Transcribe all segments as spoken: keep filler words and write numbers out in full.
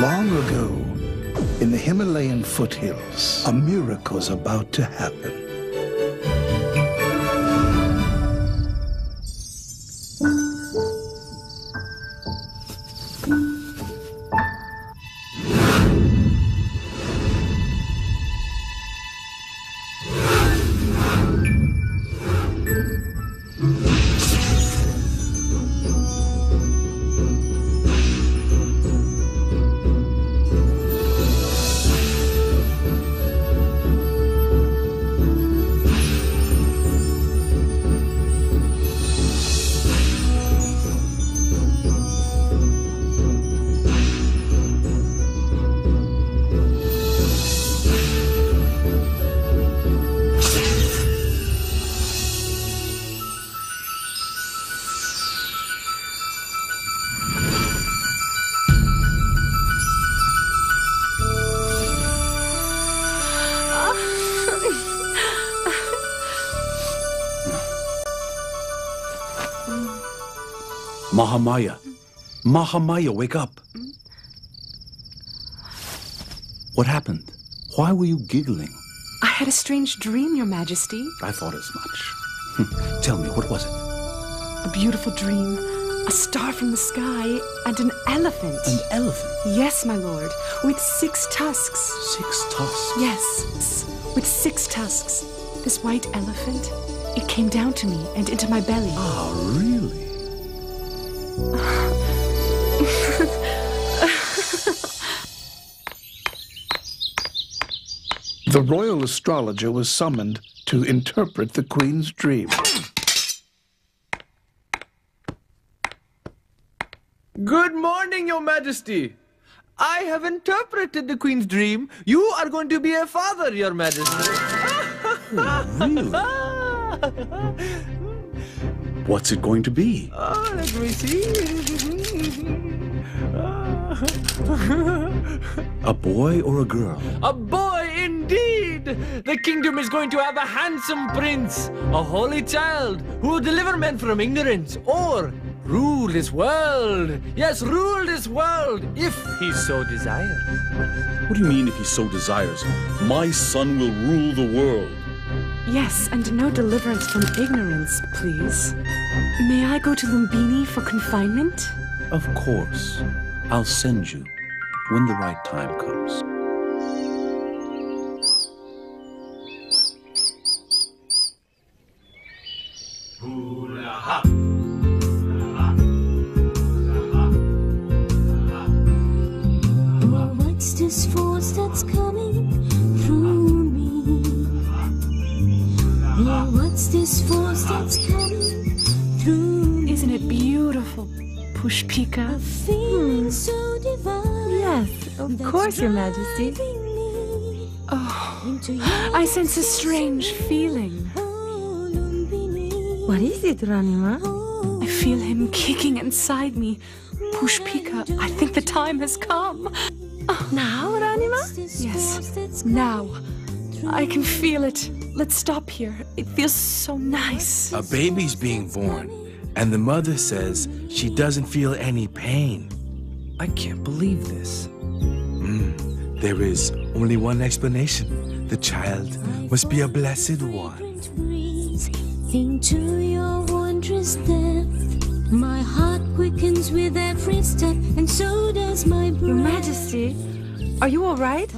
Long ago, in the Himalayan foothills, a miracle's about to happen. Mahamaya, Mahamaya, wake up. What happened? Why were you giggling? I had a strange dream, Your Majesty. I thought as much. Tell me, what was it? A beautiful dream, a star from the sky, and an elephant. An elephant? Yes, my lord, with six tusks. Six tusks? Yes, with six tusks. This white elephant, it came down to me and into my belly. Ah, really? The royal astrologer was summoned to interpret the queen's dream. Good morning, Your Majesty. I have interpreted the queen's dream. You are going to be a father, Your Majesty. Oh, really? What's it going to be? Oh, let me see. A boy or a girl? A boy indeed! The kingdom is going to have a handsome prince, a holy child who will deliver men from ignorance or rule this world. Yes, rule this world if he so desires. What do you mean if he so desires? My son will rule the world. Yes, and no deliverance from ignorance, please. May I go to Lumbini for confinement? Of course. I'll send you when the right time comes. Hoo-la-ha. This force that's coming through. Isn't it beautiful, Pushpika? A feeling hmm. so divine. Yes, of course, Your Majesty. Oh, I sense a strange feeling. What is it, Ranima? I feel him kicking inside me. Pushpika, I think the time has come. Oh. Now, Ranima? Yes, now. I can feel it. Let's stop here. It feels so nice. A baby's being born, and the mother says she doesn't feel any pain. I can't believe this. Mm, there is only one explanation. The child must be a blessed one. Into your wondrous depth, my heart quickens with every step, and so does my breath. Your Majesty, are you all right?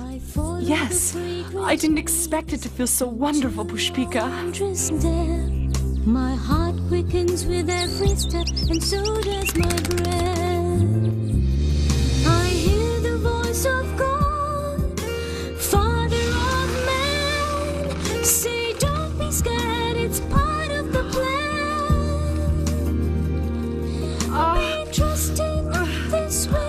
Yes, I didn't expect it to feel so wonderful, Pushpika. My heart quickens with every step, and so does my breath. I hear the voice of God, Father of man. Say, don't be scared, it's part of the plan. Uh, be trusting uh, this way.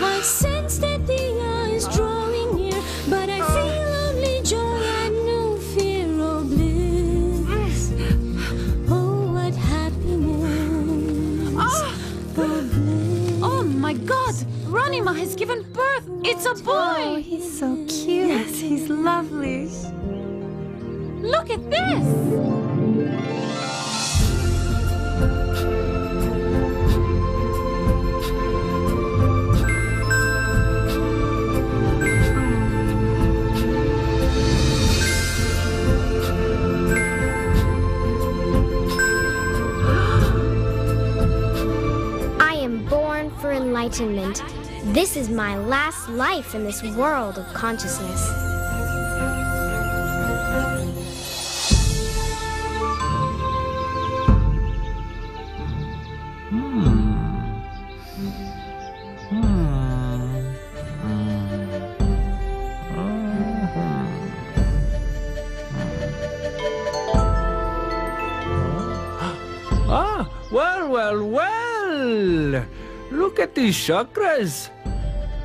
I sense that the air is drawing near, but I feel only joy and no fear or bliss. Oh, what happiness! Oh, oh my God! Ranima has given birth! It's a boy! Oh, he's so cute! Yes, he's lovely! Look at this! enlightenment. This is my last life in this world of consciousness. Look at these chakras,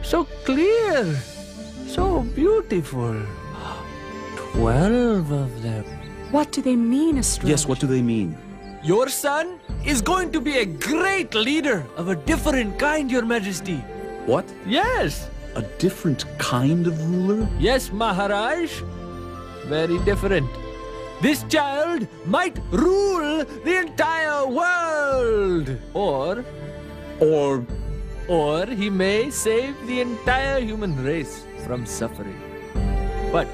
so clear, so beautiful. Twelve of them. What do they mean, astrologer? Yes, what do they mean? Your son is going to be a great leader of a different kind, Your Majesty. What? Yes. A different kind of ruler? Yes, Maharaj. Very different. This child might rule the entire world. Or... Or... Or he may save the entire human race from suffering. But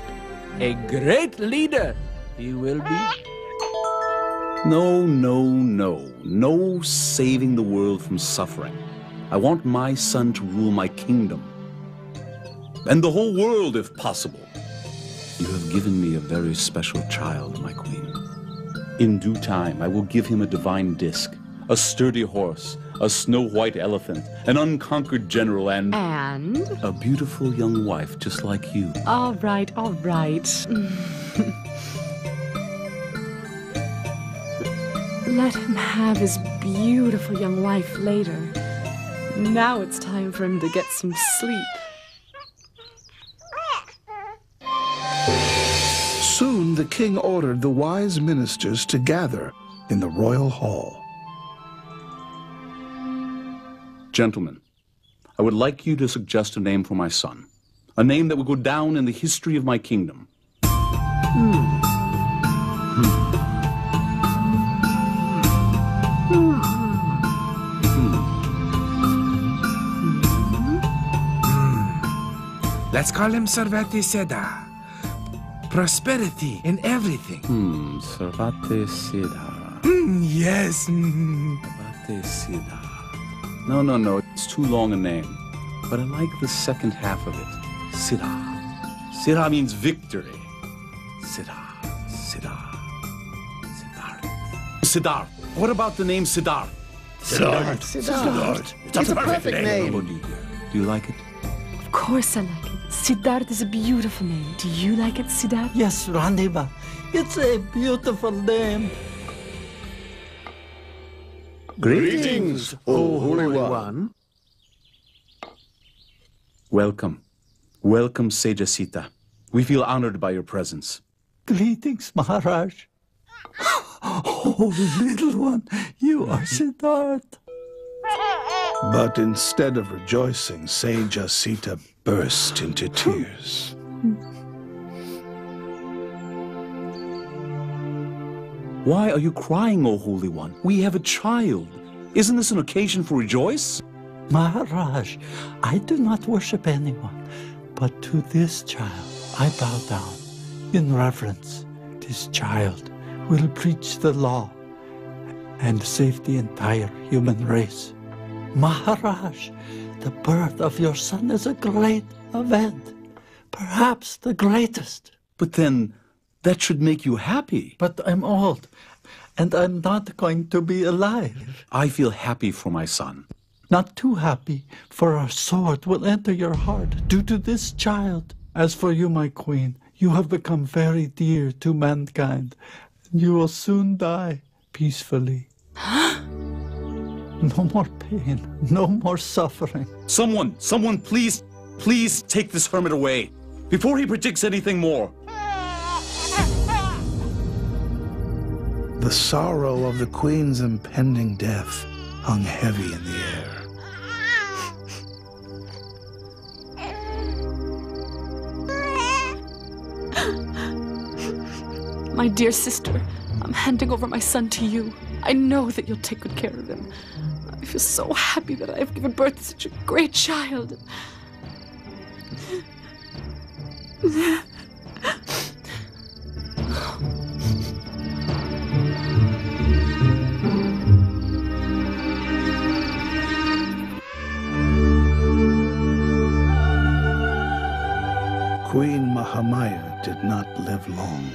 a great leader he will be. No, no, no. No saving the world from suffering. I want my son to rule my kingdom. And the whole world, if possible. You have given me a very special child, my queen. In due time, I will give him a divine disc, a sturdy horse, a snow-white elephant, an unconquered general, and... And? A beautiful young wife, just like you. All right, all right. Let him have his beautiful young wife later. Now it's time for him to get some sleep. Soon the king ordered the wise ministers to gather in the royal hall. Gentlemen, I would like you to suggest a name for my son. A name that will go down in the history of my kingdom. Hmm. Hmm. Hmm. Hmm. Let's call him Sarvati Seda. Prosperity in everything. Hmm. Sarvati Seda. Mm, yes. Mm. Sarvati Seda. No, no, no, it's too long a name. But I like the second half of it. Siddha. Siddha means victory. Siddha. Siddha. Siddhartha. Siddhartha. What about the name Siddhartha? Siddhartha. Siddhartha. It's, it's a perfect, perfect name. name. Do you like it? Of course I like it. Siddhartha is a beautiful name. Do you like it, Siddhartha? Yes, Ranima. It's a beautiful name. Greetings, O Holy One. Welcome. Welcome, Sajasita. We feel honored by your presence. Greetings, Maharaj. Oh, little one, you are Siddhartha. But instead of rejoicing, Sajasita burst into tears. Why are you crying, O Holy One? We have a child. Isn't this an occasion for rejoice? Maharaj, I do not worship anyone, but to this child I bow down in reverence. This child will preach the law and save the entire human race. Maharaj, the birth of your son is a great event, perhaps the greatest. But then... that should make you happy. But I'm old, and I'm not going to be alive. I feel happy for my son. Not too happy, for our sword will enter your heart due to this child. As for you, my queen, you have become very dear to mankind. You will soon die peacefully. No more pain, no more suffering. Someone, someone, please, please take this hermit away before he predicts anything more. The sorrow of the queen's impending death hung heavy in the air. My dear sister, I'm handing over my son to you. I know that you'll take good care of him. I feel so happy that I have given birth to such a great child. did not live long.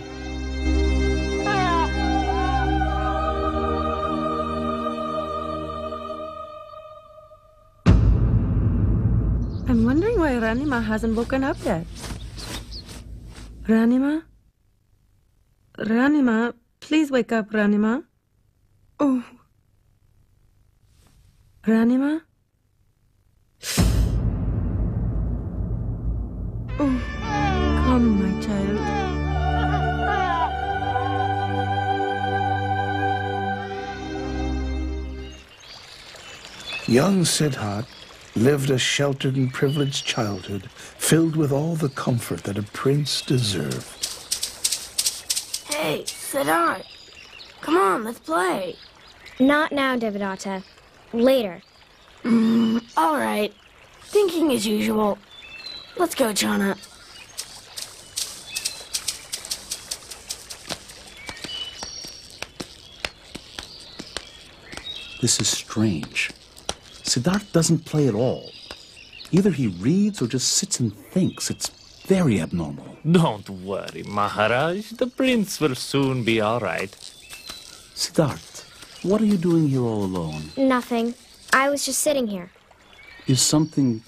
I'm wondering why Ranima hasn't woken up yet. Ranima? Ranima, please wake up, Ranima. Oh. Ranima? Oh, come, my child. Young Siddhartha lived a sheltered and privileged childhood, filled with all the comfort that a prince deserved. Hey, Siddhartha, come on, let's play. Not now, Devadatta. Later. Mm, all right. Thinking as usual. Let's go, Channa. This is strange. Siddhartha doesn't play at all. Either he reads or just sits and thinks. It's very abnormal. Don't worry, Maharaj. The prince will soon be all right. Siddhartha, what are you doing here all alone? Nothing. I was just sitting here. Is something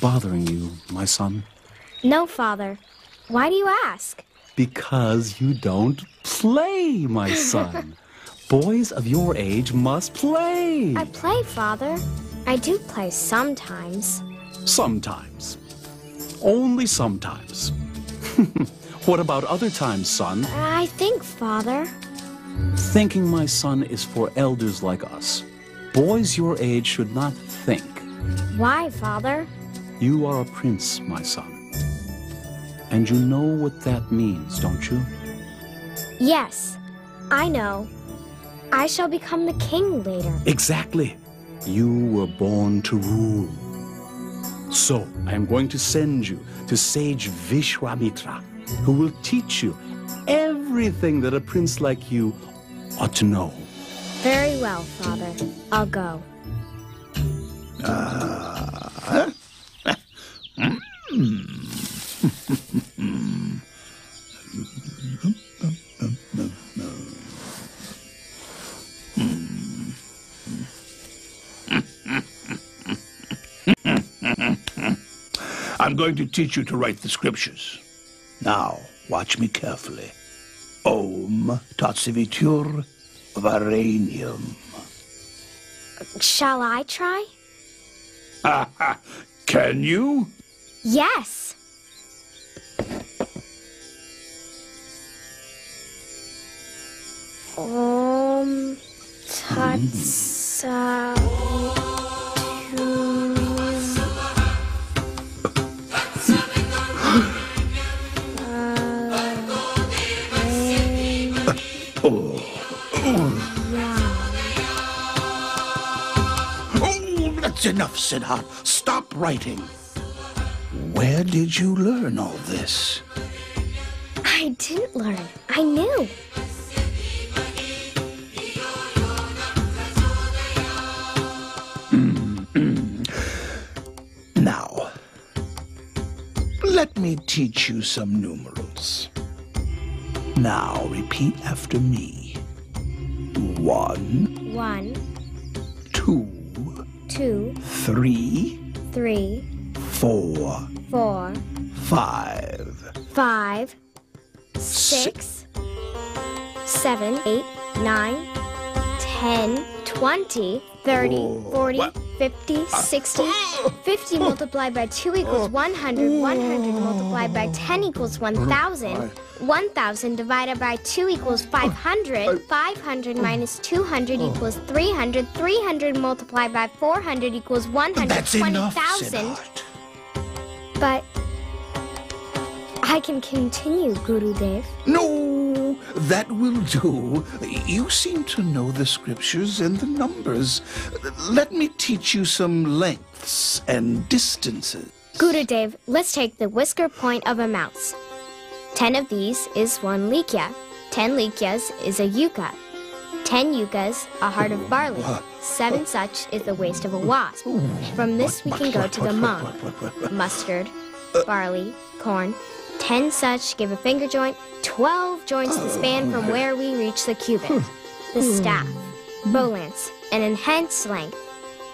bothering you, my son? No, Father. Why do you ask? Because you don't play, my son. Boys of your age must play. I play, Father. I do play sometimes. Sometimes. Only sometimes. What about other times, son? I think, Father. Thinking, my son, is for elders like us. Boys your age should not think. Why, Father? You are a prince, my son. And you know what that means, don't you? Yes, I know. I shall become the king later. Exactly. You were born to rule. So, I am going to send you to sage Vishwamitra, who will teach you everything that a prince like you ought to know. Very well, Father. I'll go. Ah. Uh, I'm going to teach you to write the scriptures. Now, watch me carefully. Om Tatsevitur Varenium. Shall I try? Can you? Yes. Om Tatsa. Oh, that's enough, Siddhartha. Stop writing. Where did you learn all this? I didn't learn. I knew. Mm-hmm. Now, let me teach you some numerals. Now, repeat after me. One. One. Two. Two. Three. Three. Four. Four. Five. Five. Six. Seven. Eight. Nine. Ten. Twenty. Thirty. Forty. Fifty. Sixty. Fifty multiplied by two equals one hundred. One hundred multiplied by ten equals one thousand. One thousand divided by two equals five hundred. Five hundred minus two hundred equals three hundred. Three hundred multiplied by four hundred equals one hundred twenty thousand. But I can continue, Gurudev. No, that will do. You seem to know the scriptures and the numbers. Let me teach you some lengths and distances. Gurudev, let's take the whisker point of a mouse. Ten of these is one likya. Ten likyas is a yucca. Ten yuccas, a heart of barley. Seven such is the waist of a wasp. From this we can go to the mung. Mustard, barley, corn, ten such give a finger joint, twelve joints to span from where we reach the cubit, the staff, bowlance, an enhanced length.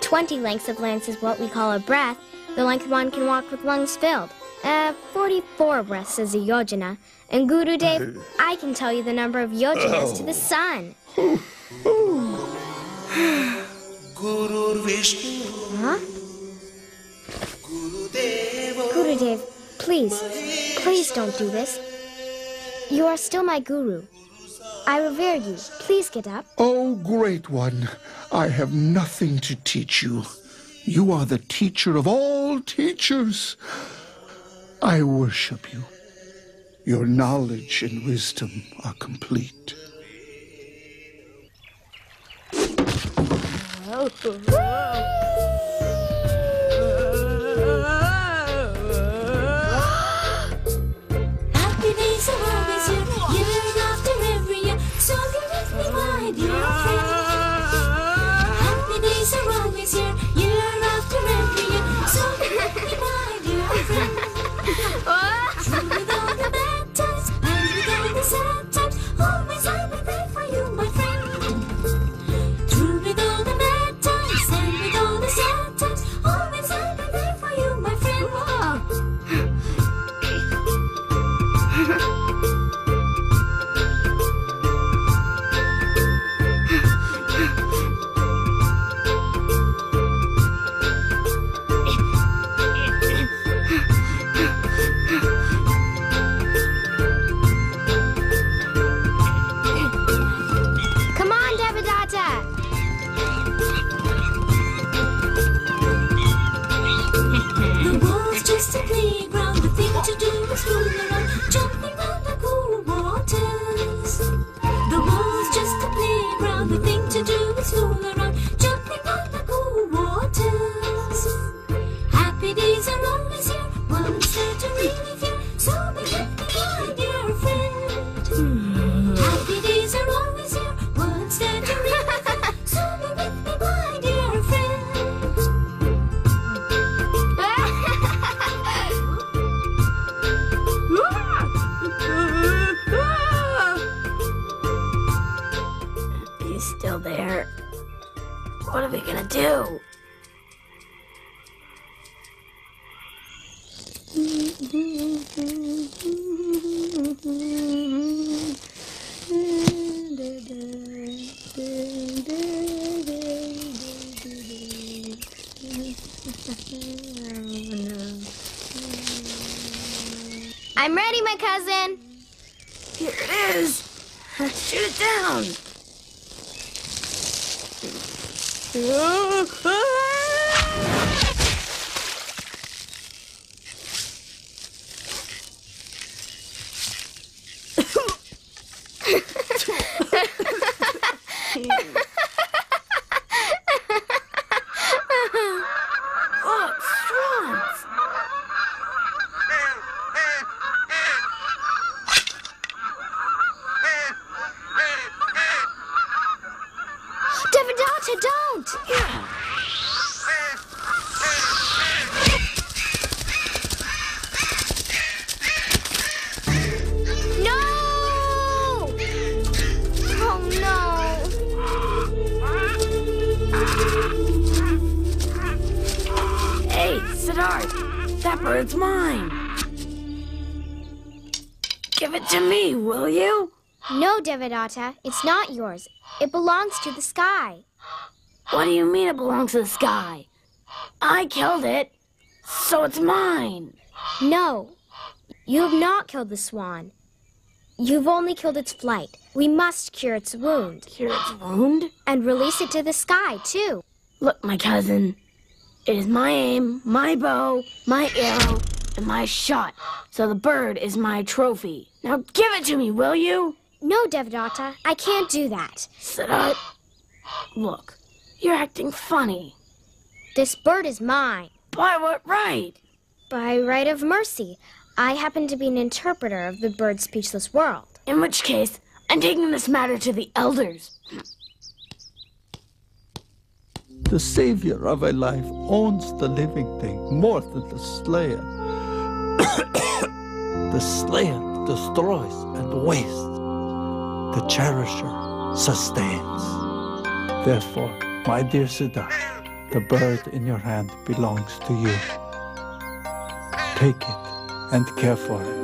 Twenty lengths of lance is what we call a breath, the length one can walk with lungs filled. Uh, forty-four breaths is a yojana, and Gurudev, I can tell you the number of yojanas oh. to the sun. Guru Vishnu. Huh? Gurudev. Gurudev, please, please don't do this. You are still my guru. I revere you. Please get up. Oh, great one, I have nothing to teach you. You are the teacher of all teachers. I worship you. Your knowledge and wisdom are complete. Happy days are always here, year after every year. So be with me, my dear friend. Happy days are always here, year after every year. So be with me, my dear friend. Through with all the bad times, and with all the sad times, always I will pray for you, my friend. Through with all the bad times, and with all the sad times, always I will pray for you, my friend. I'm ready, my cousin. Here it is. Shoot it down. Look, swans. Don't! Yeah. No! Oh no! Hey, Siddhartha! That bird's mine! Give it to me, will you? No, Devadatta, it's not yours. It belongs to the sky. What do you mean it belongs to the sky? I killed it, so it's mine. No, you have not killed the swan. You've only killed its flight. We must cure its wound. Cure its wound? And release it to the sky, too. Look, my cousin, it is my aim, my bow, my arrow, and my shot. So the bird is my trophy. Now give it to me, will you? No, Devadatta, I can't do that. Siddhartha, look. You're acting funny. This bird is mine. By what right? By right of mercy. I happen to be an interpreter of the bird's speechless world. In which case, I'm taking this matter to the elders. The savior of a life owns the living thing more than the slayer. The the slayer, destroys, and wastes. The cherisher sustains. Therefore, my dear Siddhartha, the bird in your hand belongs to you. Take it and care for it.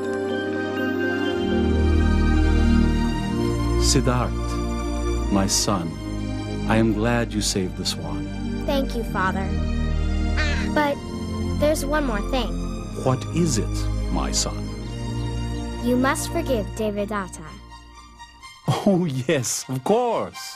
Siddhartha, my son, I am glad you saved the swan. Thank you, Father. But there's one more thing. What is it, my son? You must forgive Devadatta. Oh, yes, of course.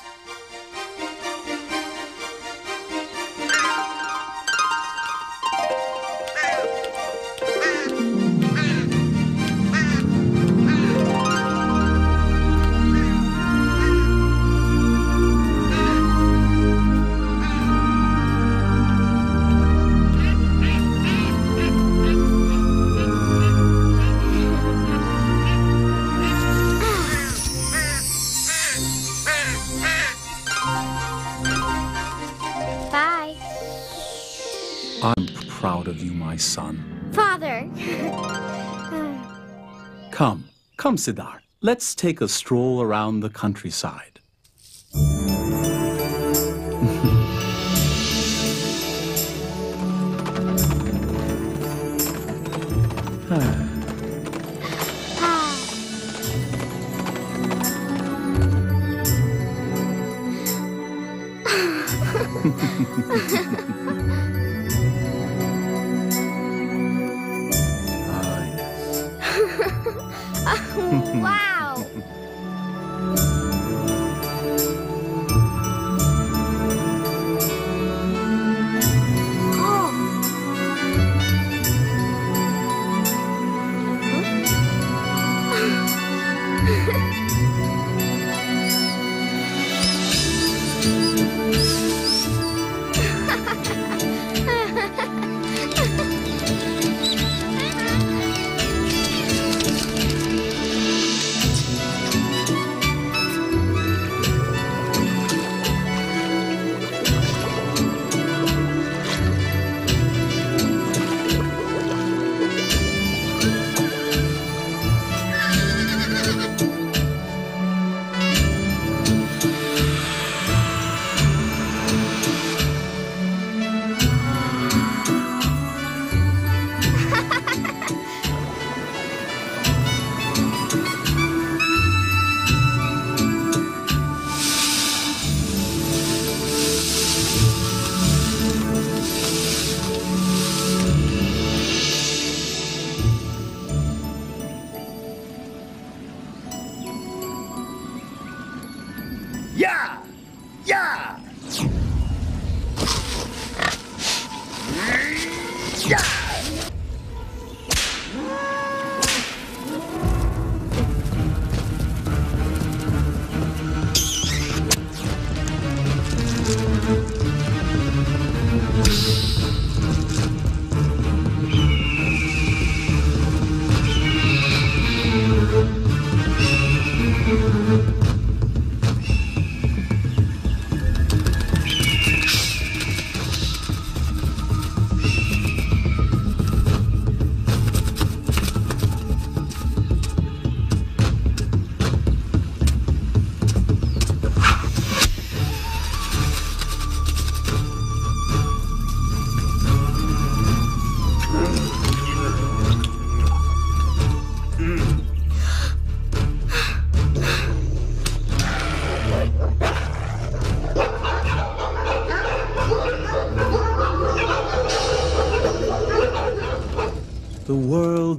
Son. Father! Come, come Siddhartha. Let's take a stroll around the countryside. Wow!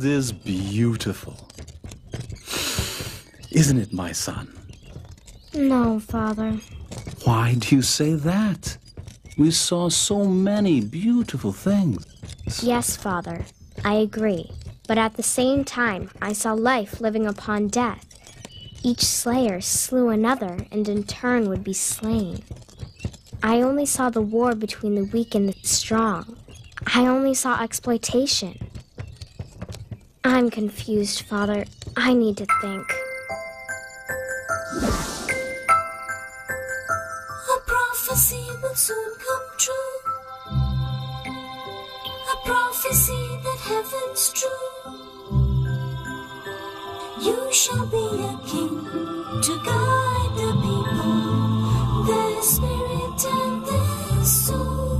Is beautiful. Isn't it, my son? No, Father. Why do you say that? We saw so many beautiful things. Yes, Father, I agree. But at the same time, I saw life living upon death. Each slayer slew another and in turn would be slain. I only saw the war between the weak and the strong. I only saw exploitation. I'm confused, Father. I need to think. A prophecy will soon come true. A prophecy that heaven's true. You shall be a king to guide the people, their spirit and their soul.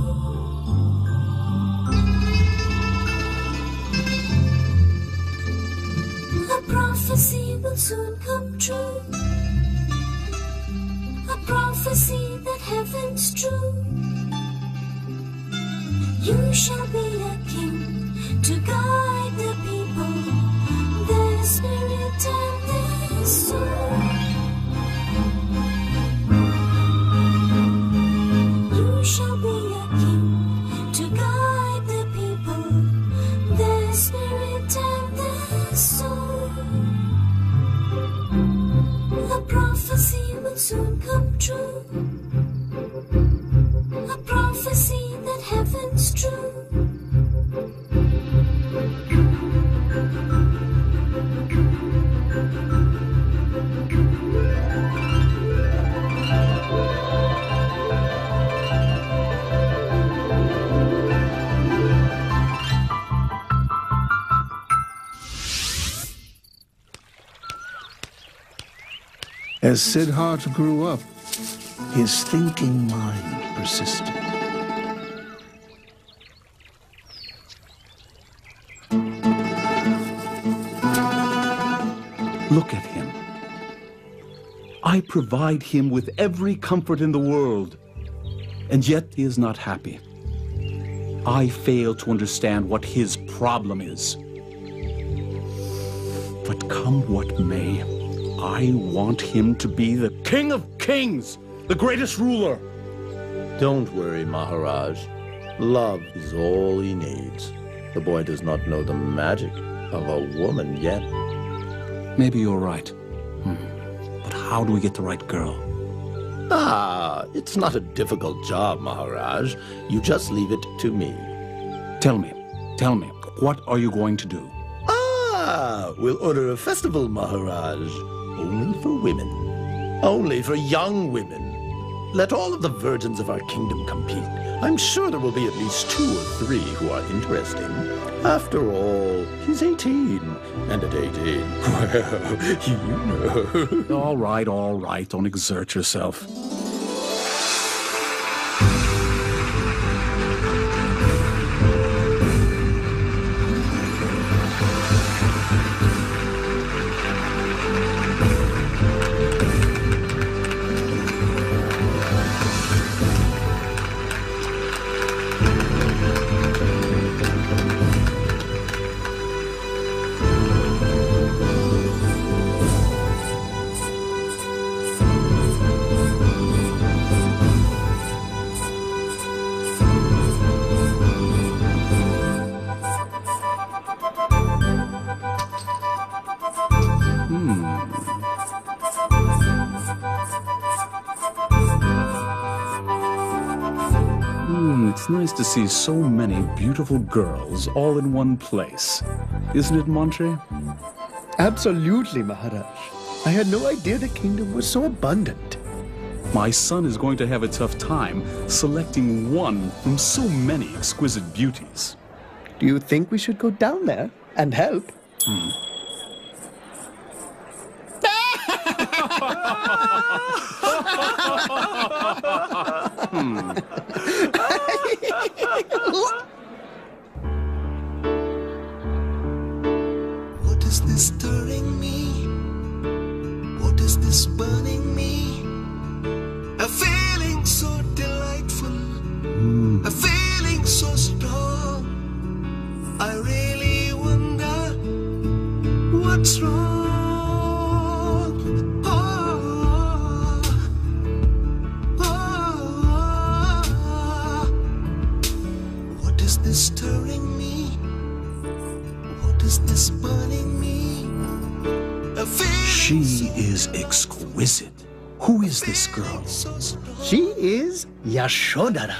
A prophecy will soon come true, a prophecy that heaven's true. You shall be a king to guide the people, their spirit and their soul. You shall be a king to guide the people, their spirit and their soul. A prophecy will soon come true, a prophecy that heaven's true. As Siddhartha grew up, his thinking mind persisted. Look at him. I provide him with every comfort in the world, and yet he is not happy. I fail to understand what his problem is. But come what may, I want him to be the king of kings, the greatest ruler. Don't worry, Maharaj. Love is all he needs. The boy does not know the magic of a woman yet. Maybe you're right. Hmm. But how do we get the right girl? Ah, it's not a difficult job, Maharaj. You just leave it to me. Tell me, tell me, what are you going to do? Ah, we'll order a festival, Maharaj. Only for women. Only for young women. Let all of the virgins of our kingdom compete. I'm sure there will be at least two or three who are interesting. After all, he's eighteen. And at eighteen, well, you know. All right, all right. Don't exert yourself. Nice to see so many beautiful girls all in one place. Isn't it, Montre? Absolutely, Maharaj. I had no idea the kingdom was so abundant. My son is going to have a tough time selecting one from so many exquisite beauties. Do you think we should go down there and help? Hmm. hmm. What is this stirring me? What is this burning me? A feeling so delightful, mm. a feeling so strong. I really wonder what's wrong. Oh, oh, oh. What is this stirring me? What is this burning me? A feeling so is exquisite. Who is this girl? She is Yashodhara,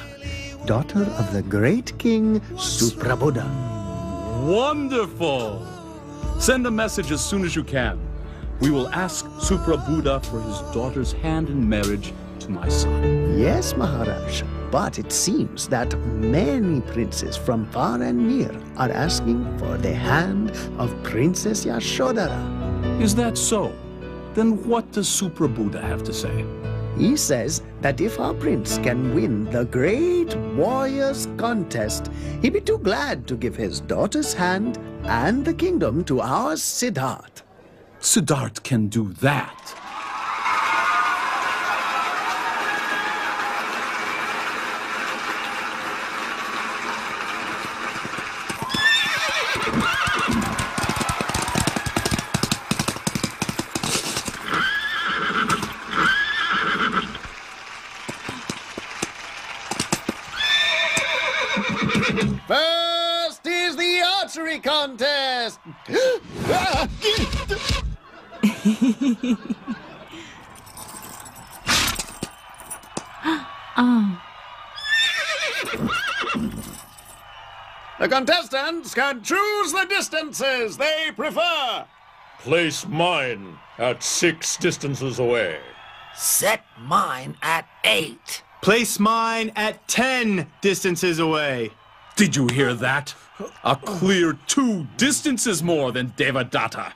daughter of the great king Suprabuddha. Wonderful! Send a message as soon as you can. We will ask Suprabuddha for his daughter's hand in marriage to my son. Yes, Maharaj. But it seems that many princes from far and near are asking for the hand of Princess Yashodhara. Is that so? Then what does Suprabuddha have to say? He says that if our prince can win the great warrior's contest, he'd be too glad to give his daughter's hand and the kingdom to our Siddhartha. Siddhartha can do that. Contest. Oh. The contestants can choose the distances they prefer. Place mine at six distances away. Set mine at eight. Place mine at ten distances away. Did you hear that? A clear two distances more than Devadatta.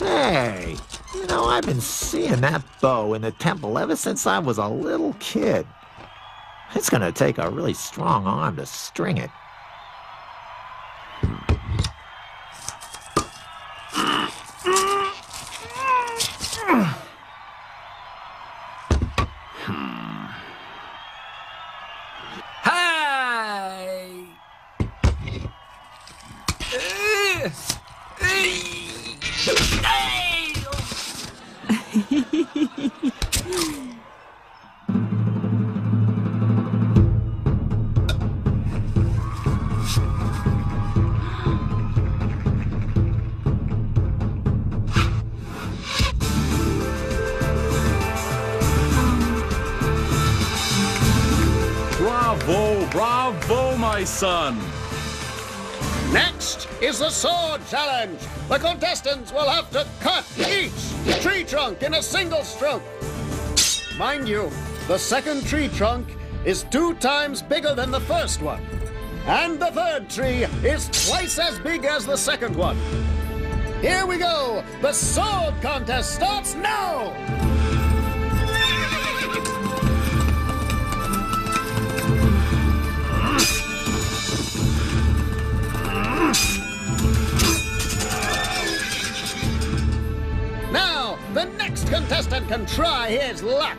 Hey, you know, I've been seeing that bow in the temple ever since I was a little kid. It's gonna take a really strong arm to string it. Son. Next is the sword challenge. The contestants will have to cut each tree trunk in a single stroke. Mind you, the second tree trunk is two times bigger than the first one. And the third tree is twice as big as the second one. Here we go. The sword contest starts now. The next contestant can try his luck.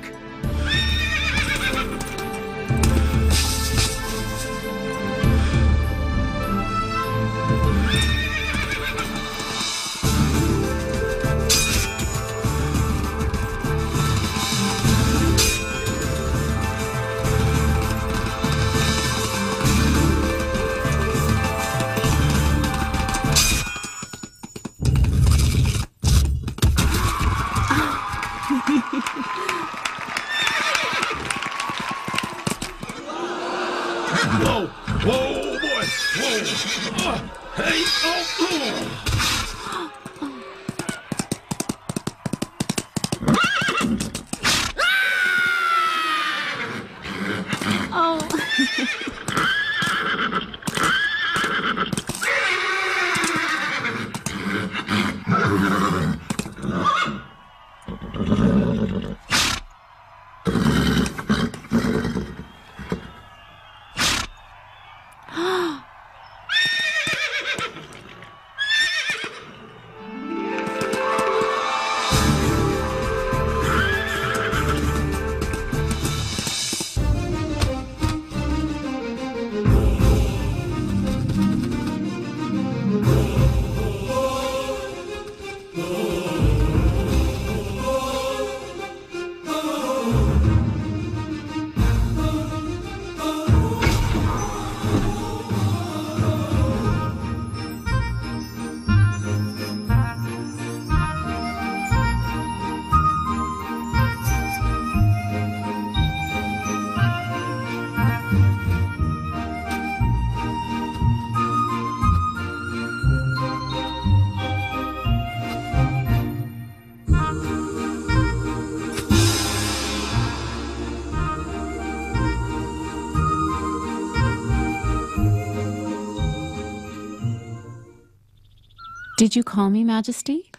Did you call me, Majesty?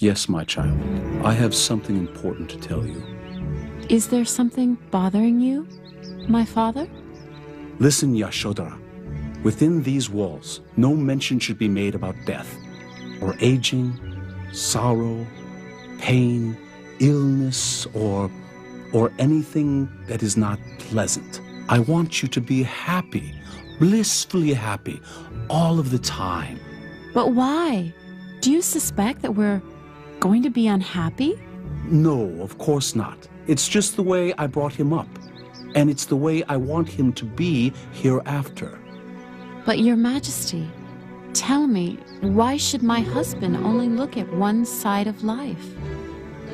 Yes, my child. I have something important to tell you. Is there something bothering you, my father? Listen, Yashodhara. Within these walls, no mention should be made about death, or aging, sorrow, pain, illness, or, or anything that is not pleasant. I want you to be happy, blissfully happy, all of the time. But why? Do you suspect that we're going to be unhappy? No, of course not. It's just the way I brought him up, and it's the way I want him to be hereafter. But Your Majesty, tell me, why should my husband only look at one side of life?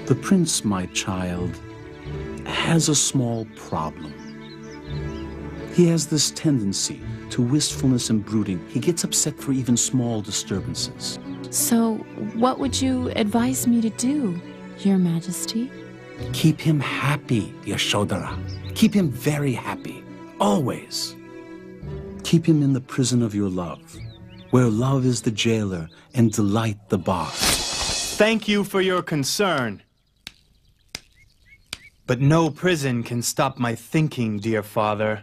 The prince, my child, has a small problem. He has this tendency to wistfulness and brooding. He gets upset for even small disturbances. So what would you advise me to do, Your Majesty? Keep him happy, Yashodhara. Keep him very happy, always. Keep him in the prison of your love, where love is the jailer and delight the bar. Thank you for your concern. But no prison can stop my thinking, dear father.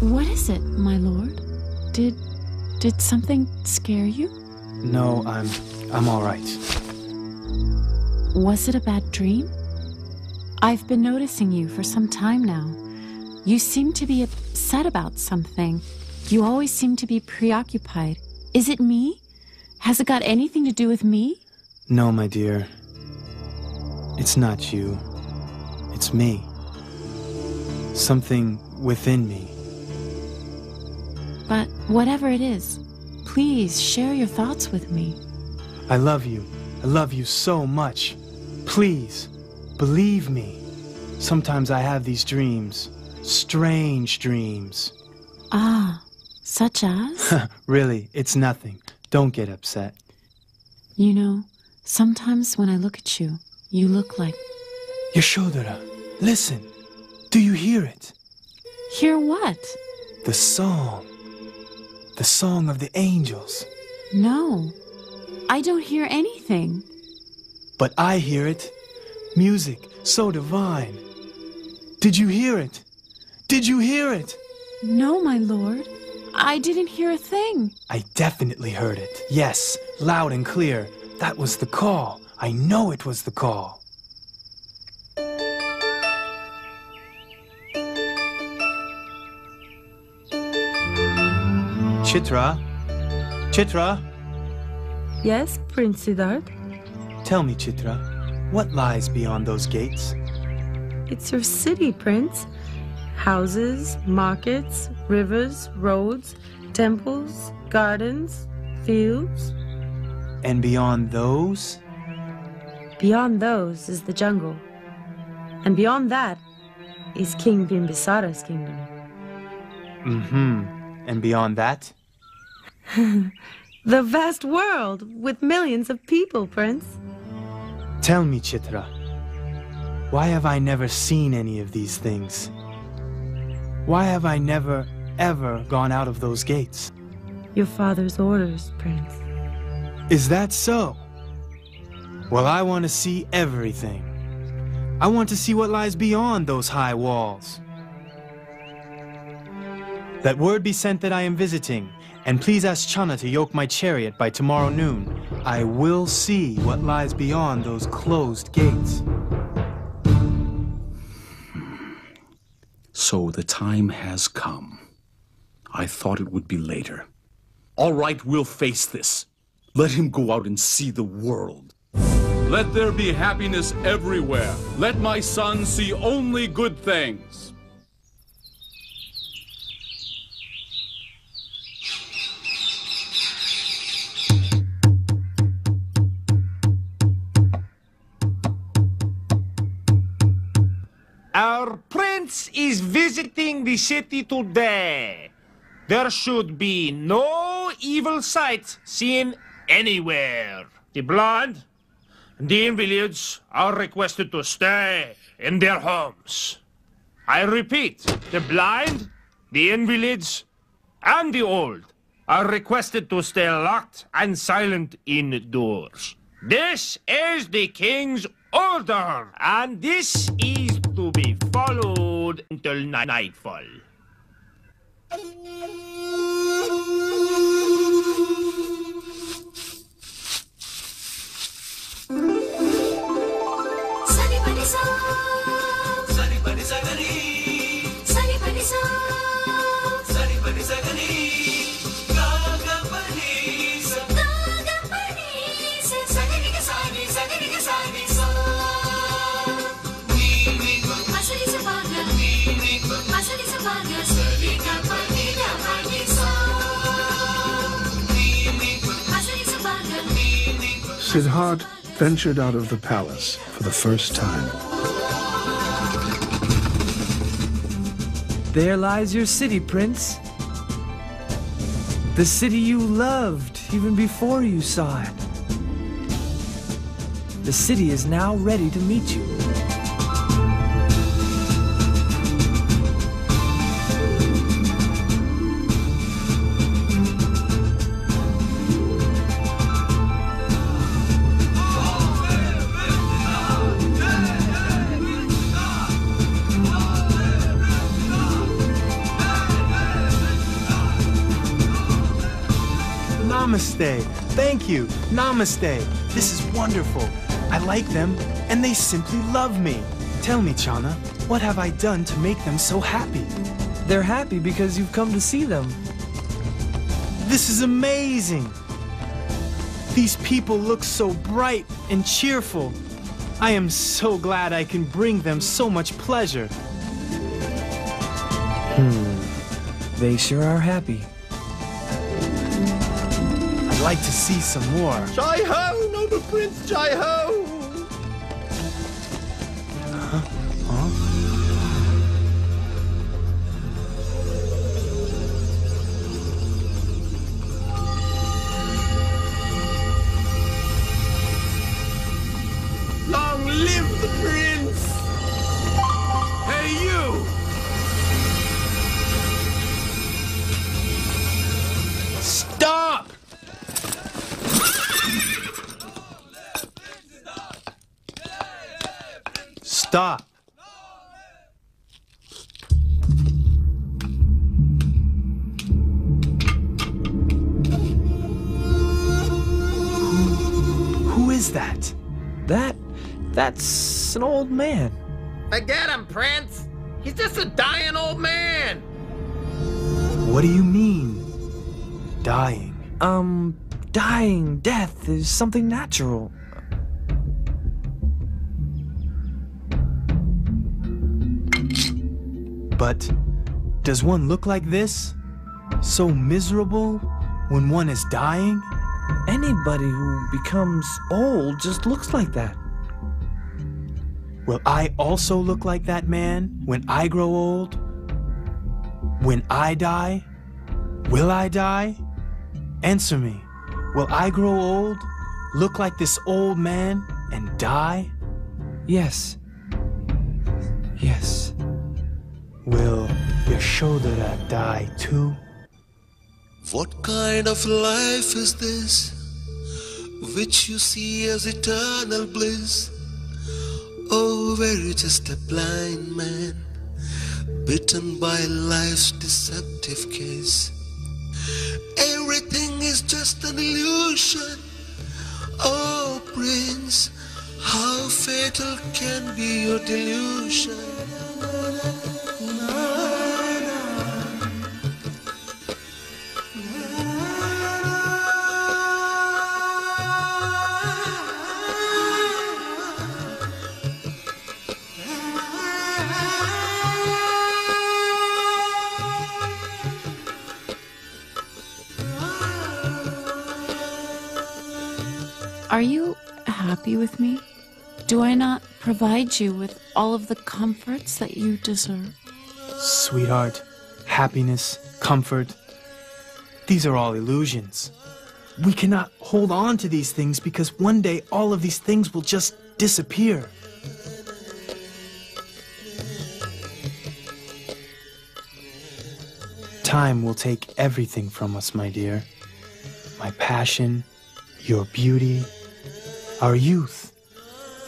What is it, my lord? Did... did something scare you? No, I'm... I'm all right. Was it a bad dream? I've been noticing you for some time now. You seem to be upset about something. You always seem to be preoccupied. Is it me? Has it got anything to do with me? No, my dear. It's not you. It's me. Something within me. But whatever it is, please share your thoughts with me. I love you. I love you so much. Please, believe me. Sometimes I have these dreams. Strange dreams. Ah, such as? Really, it's nothing. Don't get upset. You know, sometimes when I look at you, you look like... Yashodhara, listen. Do you hear it? Hear what? The song. The song of the angels. No, I don't hear anything. But I hear it. Music so divine. Did you hear it? Did you hear it? No, my lord. I didn't hear a thing. I definitely heard it. Yes, loud and clear. That was the call. I know it was the call. Chitra? Chitra? Yes, Prince Siddhartha? Tell me, Chitra, what lies beyond those gates? It's your city, Prince. Houses, markets, rivers, roads, temples, gardens, fields. And beyond those? Beyond those is the jungle. And beyond that is King Bimbisara's kingdom. Mm-hmm. And beyond that? The vast world with millions of people, Prince. Tell me, Chitra, why have I never seen any of these things? Why have I never, ever gone out of those gates? Your father's orders, Prince. Is that so? Well, I want to see everything. I want to see what lies beyond those high walls. That word be sent that I am visiting, and please ask Channa to yoke my chariot by tomorrow noon. I will see what lies beyond those closed gates. So the time has come. I thought it would be later. All right, we'll face this. Let him go out and see the world. Let there be happiness everywhere. Let my son see only good things. Our prince is visiting the city today. There should be no evil sight seen anywhere. The blind and the invalids are requested to stay in their homes. I repeat, the blind, the invalids, and the old are requested to stay locked and silent indoors. This is the king's order, and this is to be followed until nightfall. Siddhartha ventured out of the palace for the first time. There lies your city, Prince. The city you loved even before you saw it. The city is now ready to meet you. Namaste. Thank you. Namaste. This is wonderful. I like them, and they simply love me. Tell me, Channa, what have I done to make them so happy? They're happy because you've come to see them. This is amazing. These people look so bright and cheerful. I am so glad I can bring them so much pleasure. Hmm. They sure are happy. Like to see some more. Jai ho, noble prince, jai ho! Huh? Huh? Long live the prince! Hey, you! Stop! Stop. Who, who is that? That, that's an old man. Forget him, Prince. He's just a dying old man. What do you mean, dying? Um, dying, death is something natural. But does one look like this? So miserable when one is dying? Anybody who becomes old just looks like that. Will I also look like that man when I grow old? When I die? Will I die? Answer me. Will I grow old, look like this old man, and die? Yes. Yes. Will Yashodhara die too? What kind of life is this, which you see as eternal bliss? Oh, we're just a blind man, bitten by life's deceptive kiss. Everything is just an illusion. Oh, Prince, how fatal can be your delusion? Are you happy with me? Do I not provide you with all of the comforts that you deserve? Sweetheart, happiness, comfort, These are all illusions. We cannot hold on to these things because one day all of these things will just disappear. Time will take everything from us, my dear. My passion, your beauty, our youth.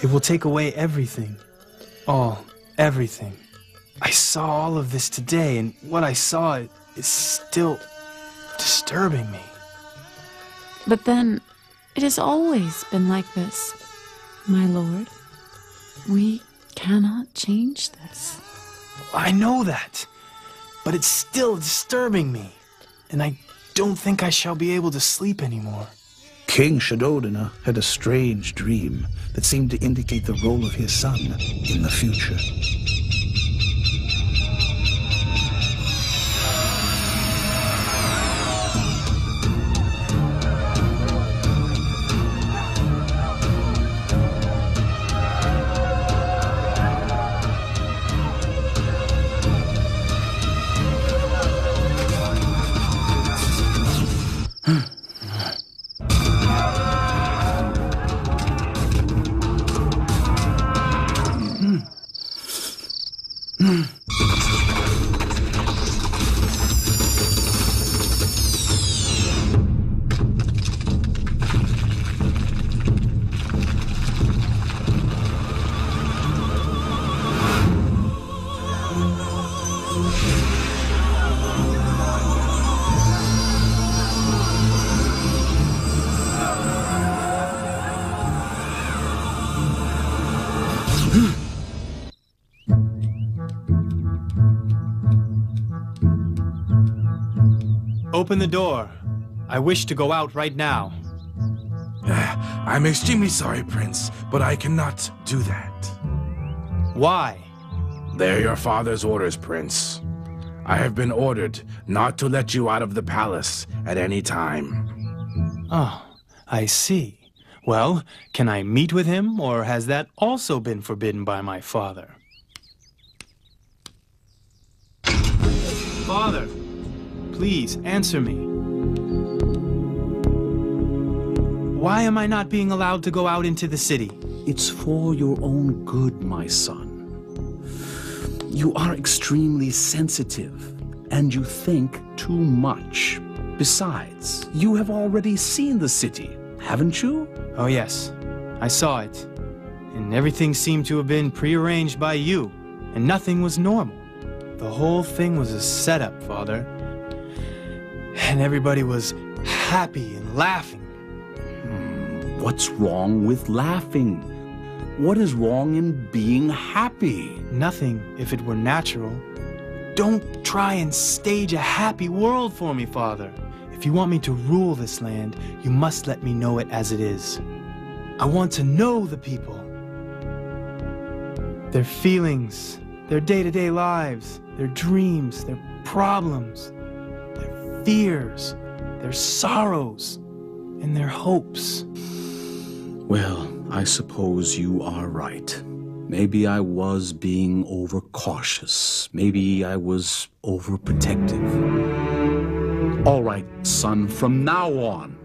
It will take away everything. All, everything. I saw all of this today, and what I saw is still disturbing me. But then, it has always been like this, my lord. We cannot change this. I know that, but it's still disturbing me, and I don't think I shall be able to sleep anymore. King Suddhodana had a strange dream that seemed to indicate the role of his son in the future. Open the door. I wish to go out right now. I'm extremely sorry, Prince, but I cannot do that. Why? They're your father's orders, Prince. I have been ordered not to let you out of the palace at any time. Oh, I see. Well, can I meet with him, or has that also been forbidden by my father? Father! Please, answer me. Why am I not being allowed to go out into the city? It's for your own good, my son. You are extremely sensitive, and you think too much. Besides, you have already seen the city, haven't you? Oh yes, I saw it. And everything seemed to have been prearranged by you, and nothing was normal. The whole thing was a setup, Father. And everybody was happy and laughing. Hmm, what's wrong with laughing? What is wrong in being happy? Nothing, if it were natural. Don't try and stage a happy world for me, Father. If you want me to rule this land, you must let me know it as it is. I want to know the people. Their feelings, their day-to-day lives, their dreams, their problems. Fears, their sorrows, and their hopes. Well, I suppose you are right. Maybe I was being overcautious. Maybe I was overprotective. All right, son, from now on,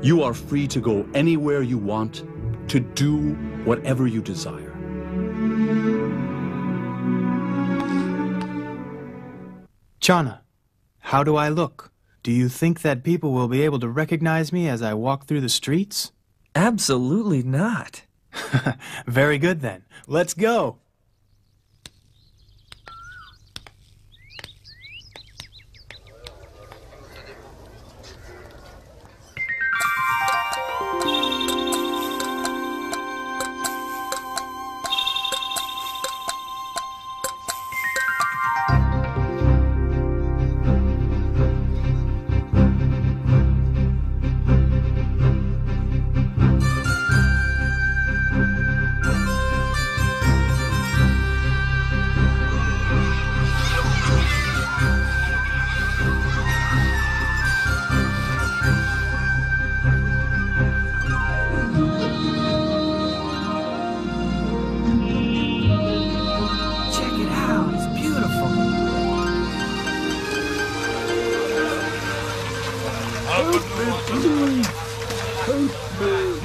you are free to go anywhere you want, to do whatever you desire. Channa. How do I look? Do you think that people will be able to recognize me as I walk through the streets? Absolutely not. Very good then. Let's go. me, help me.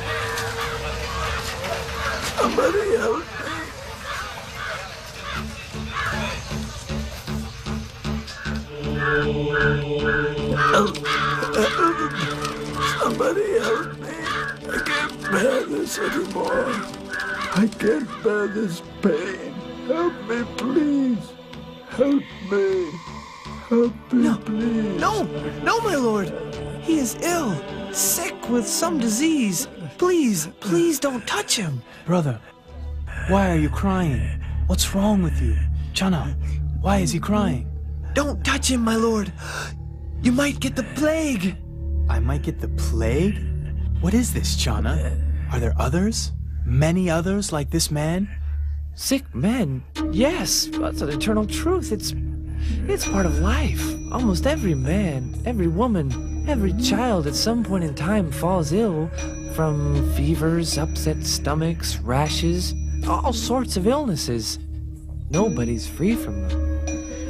Somebody help me. Help me. Somebody help me. I can't bear this anymore. I can't bear this pain. Help me, please. Help me. Help me, no, please. No, no, my lord. He is ill, sick with some disease. Please, please don't touch him. Brother, why are you crying? What's wrong with you? Channa, why is he crying? Don't touch him, my lord. You might get the plague. I might get the plague? What is this, Channa? Are there others? Many others like this man? Sick men? Yes, that's an eternal truth. It's It's part of life. Almost every man, every woman, every child at some point in time falls ill from fevers, upset stomachs, rashes, all sorts of illnesses. Nobody's free from them.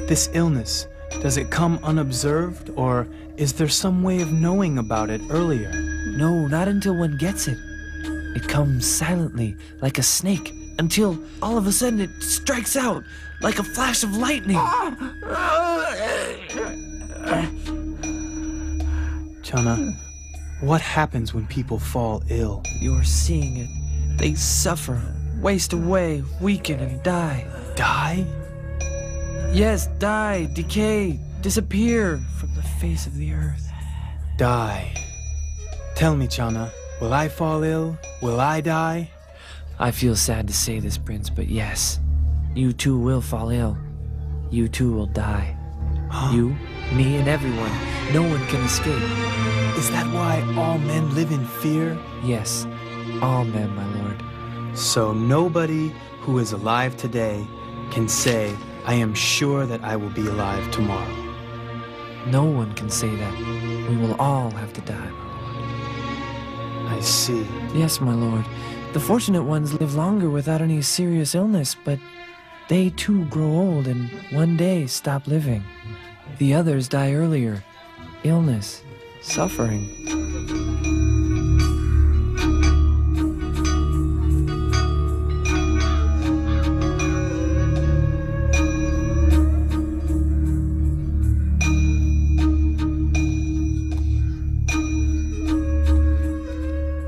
This illness, does it come unobserved, or is there some way of knowing about it earlier? No, not until one gets it. It comes silently, like a snake, until all of a sudden it strikes out. Like a flash of lightning. Channa, what happens when people fall ill? You're seeing it. They suffer, waste away, weaken, and die. Die? Yes, die, decay, disappear from the face of the earth. Die. Tell me, Channa, will I fall ill? Will I die? I feel sad to say this, Prince, but yes. You too will fall ill. You too will die. Huh? You, me, and everyone. No one can escape. Is that why all men live in fear? Yes, all men, my lord. So nobody who is alive today can say, I am sure that I will be alive tomorrow. No one can say that. We will all have to die, my lord. I see. Yes, my lord. The fortunate ones live longer without any serious illness, but they too grow old and one day stop living. The others die earlier. Illness, suffering.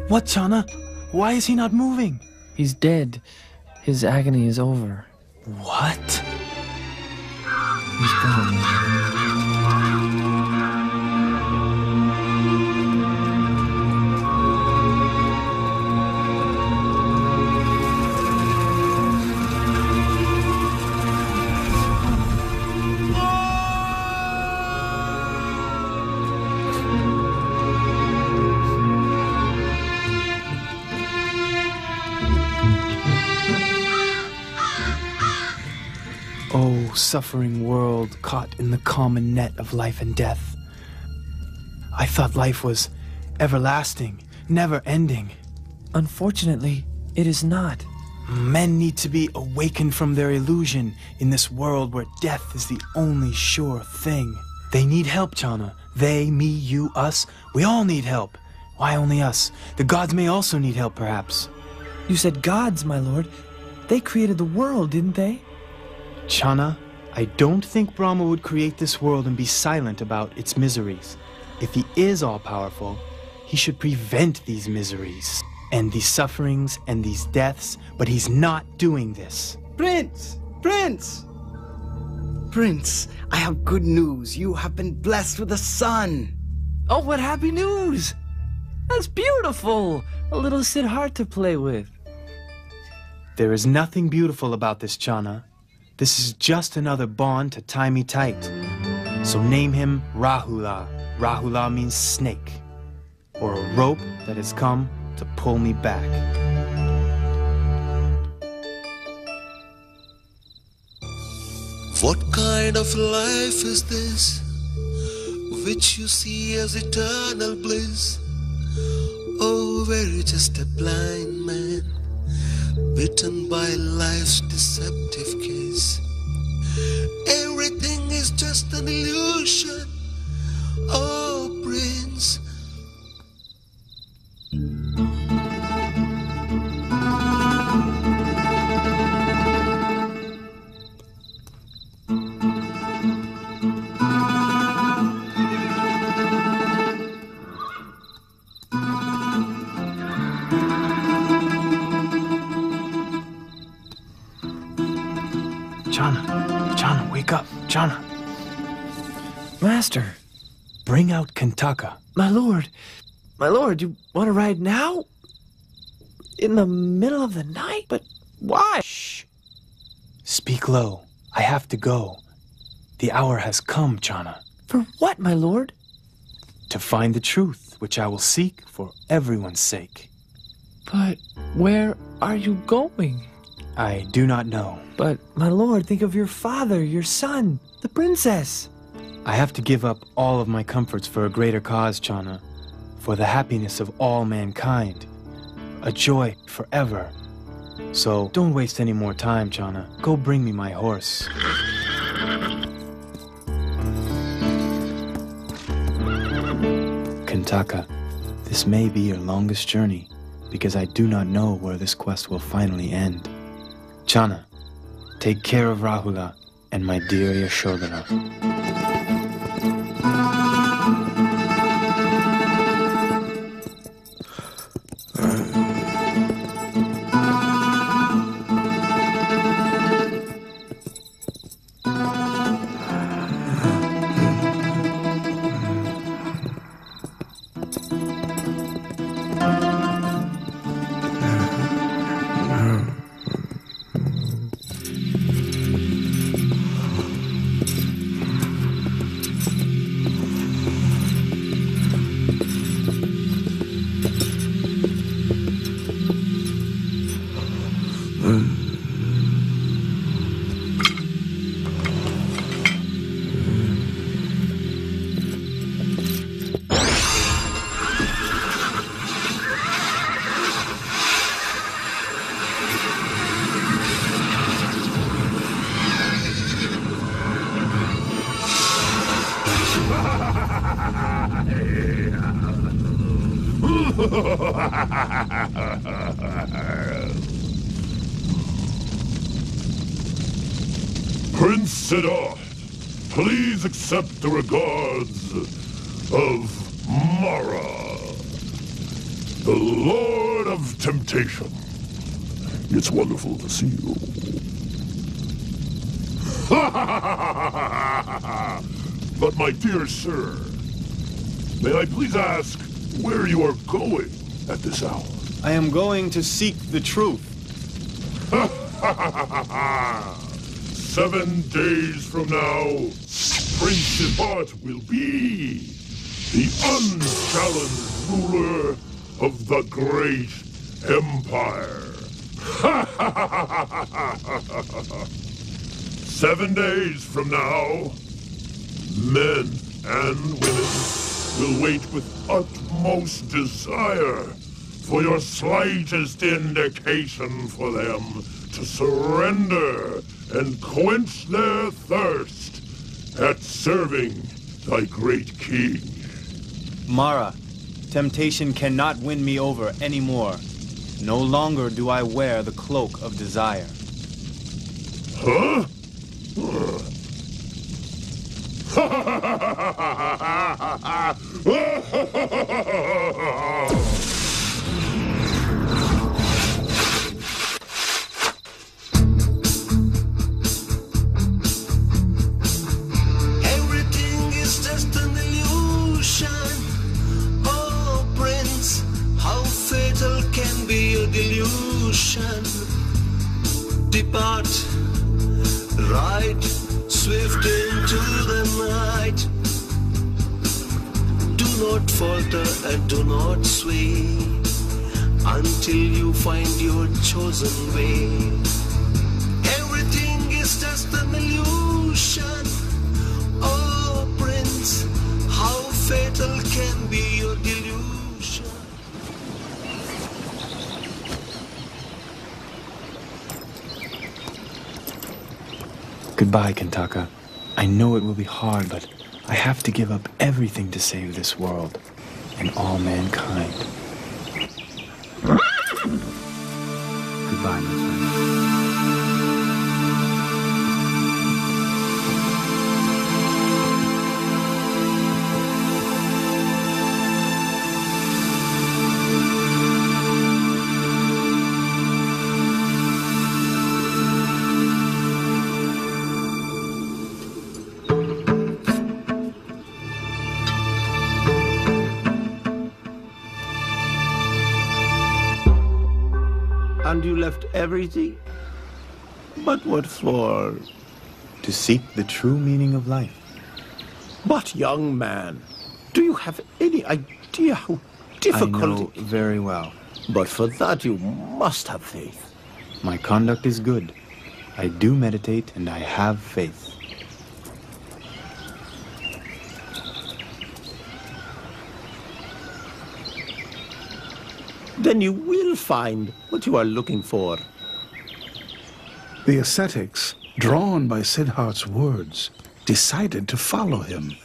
What, Channa? Why is he not moving? He's dead. His agony is over. What? He's gone. Suffering world caught in the common net of life and death. I thought life was everlasting, never ending. Unfortunately, it is not. Men need to be awakened from their illusion in this world where death is the only sure thing. They need help, Channa. They, me, you, us. We all need help. Why only us? The gods may also need help, perhaps. You said gods, my lord. They created the world, didn't they? Channa, I don't think Brahma would create this world and be silent about its miseries. If he is all-powerful, he should prevent these miseries, and these sufferings, and these deaths, but he's not doing this. Prince! Prince! Prince, I have good news. You have been blessed with a son. Oh, what happy news! That's beautiful! A little Siddhartha to play with. There is nothing beautiful about this, Channa. This is just another bond to tie me tight. So name him Rahula. Rahula means snake, or a rope that has come to pull me back. What kind of life is this, which you see as eternal bliss? Oh, we're just a blind man, bitten by life's deceptive kiss. Everything is just an illusion. Oh, Prince, Channa. Master, bring out Kantaka. My lord, my lord, you want to ride now? In the middle of the night? But why? Shh. Speak low. I have to go. The hour has come, Channa. For what, my lord? To find the truth, which I will seek for everyone's sake. But where are you going? I do not know. But, my lord, think of your father, your son, the princess. I have to give up all of my comforts for a greater cause, Channa, for the happiness of all mankind, a joy forever. So don't waste any more time, Channa. Go bring me my horse. Kantaka, this may be your longest journey, because I do not know where this quest will finally end. Channa, take care of Rahula and my dear Yashodhara. Prince Siddhartha, please accept the regards of Mara, the Lord of Temptation. It's wonderful to see you. But my dear sir, may I please ask where you are going at this hour? I am going to seek the truth. Seven days from now, Prince Siddhartha will be the unchallenged ruler of the great empire. Seven days from now, men and women will wait with utmost desire for your slightest indication for them to surrender and quench their thirst at serving thy great king. Mara, temptation cannot win me over anymore. No longer do I wear the cloak of desire. Huh? Everything is just an illusion. Oh, Prince, how fatal can be your delusion? Depart, ride swift into the night. Do not falter and do not sway until you find your chosen way. Everything is just an illusion. Oh, Prince, how fatal can be your delusion? Goodbye, Kantaka. I know it will be hard, but I have to give up everything to save this world and all mankind. Goodbye, my friend. And you left everything? But what for? To seek the true meaning of life. But young man, do you have any idea how difficult I know it is? Very well. But for that you must have faith. My conduct is good. I do meditate and I have faith. Then you will find what you are looking for. The ascetics, drawn by Siddhartha's words, decided to follow him.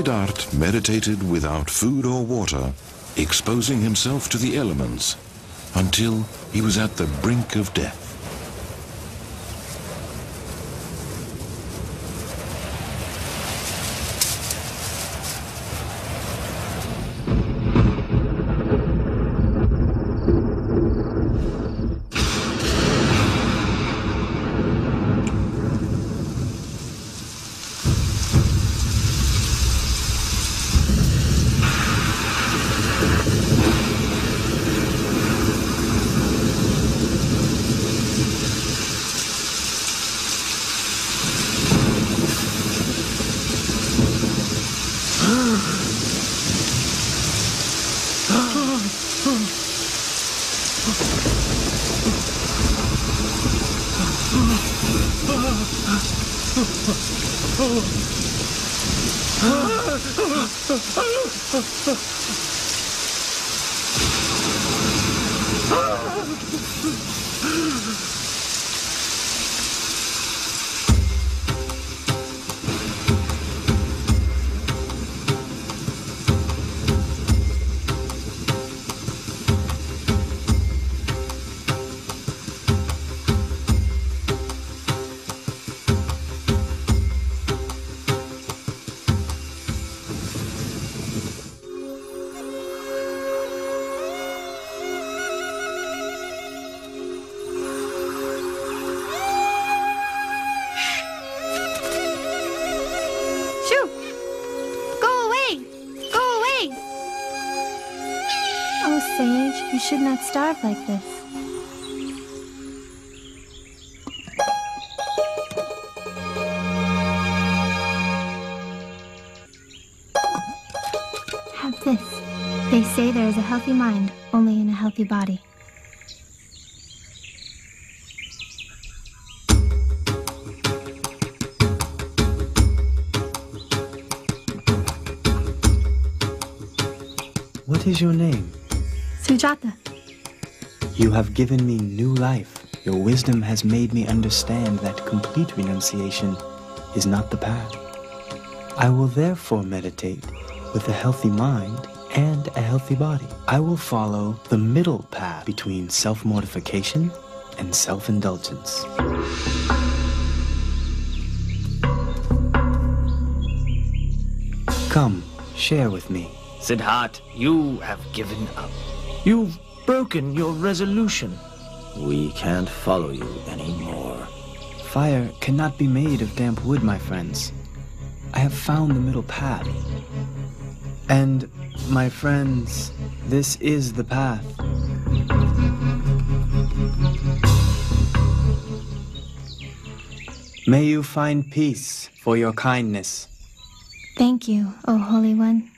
Siddhartha meditated without food or water, exposing himself to the elements until he was at the brink of death. Starve like this. Have this. They say there is a healthy mind only in a healthy body. What is your name? Sujata. You have given me new life. Your wisdom has made me understand that complete renunciation is not the path. I will therefore meditate with a healthy mind and a healthy body. I will follow the middle path between self-mortification and self-indulgence. Come, share with me. Siddhartha, you have given up. You've broken your resolution. We can't follow you anymore. Fire cannot be made of damp wood, my friends. I have found the middle path. And, my friends, this is the path. May you find peace for your kindness. Thank you, O Holy One.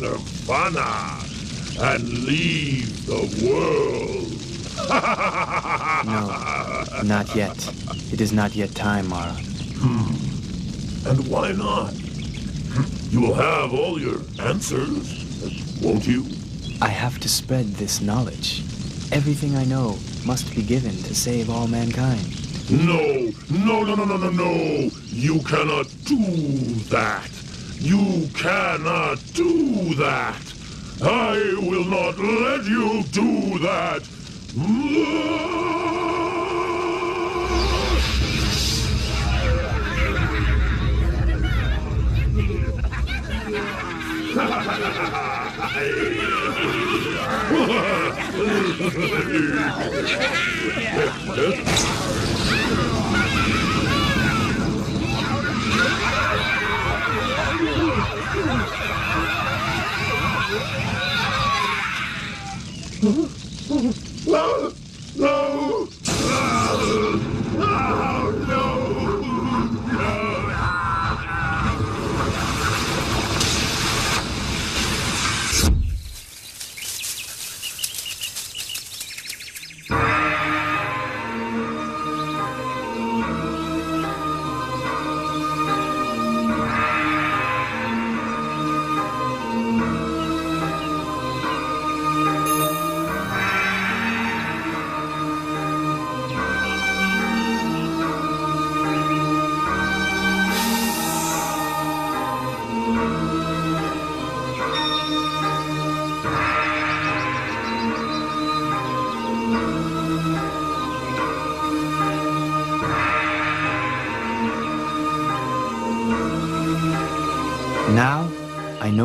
Nirvana and leave the world. No, not yet. It is not yet time, Mara. Hmm. And why not? You will have all your answers, won't you? I have to spread this knowledge. Everything I know must be given to save all mankind. No, no, no, no, no, no, no. You cannot do that. You cannot do that! I will not let you do that! No! No!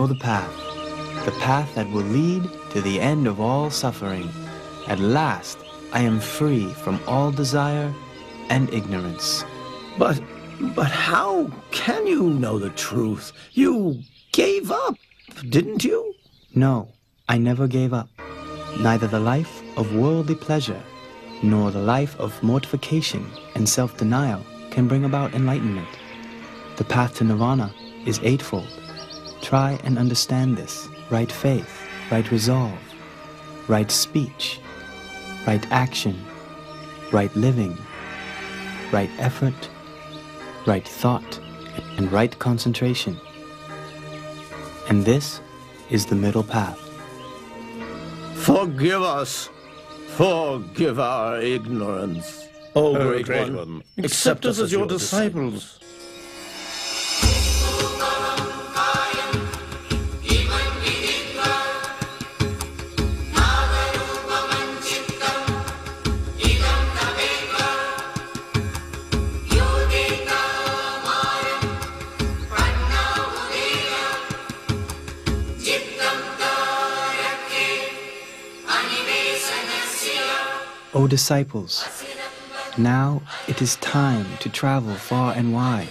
The path, the path that will lead to the end of all suffering. At last, I am free from all desire and ignorance. But, but how can you know the truth? You gave up, didn't you? No, I never gave up. Neither the life of worldly pleasure, nor the life of mortification and self-denial can bring about enlightenment. The path to nirvana is eightfold. Try and understand this. Right faith, right resolve, right speech, right action, right living, right effort, right thought, and right concentration. And this is the middle path. Forgive us. Forgive our ignorance. O great, great one, one, accept us as your disciples. O disciples, now it is time to travel far and wide.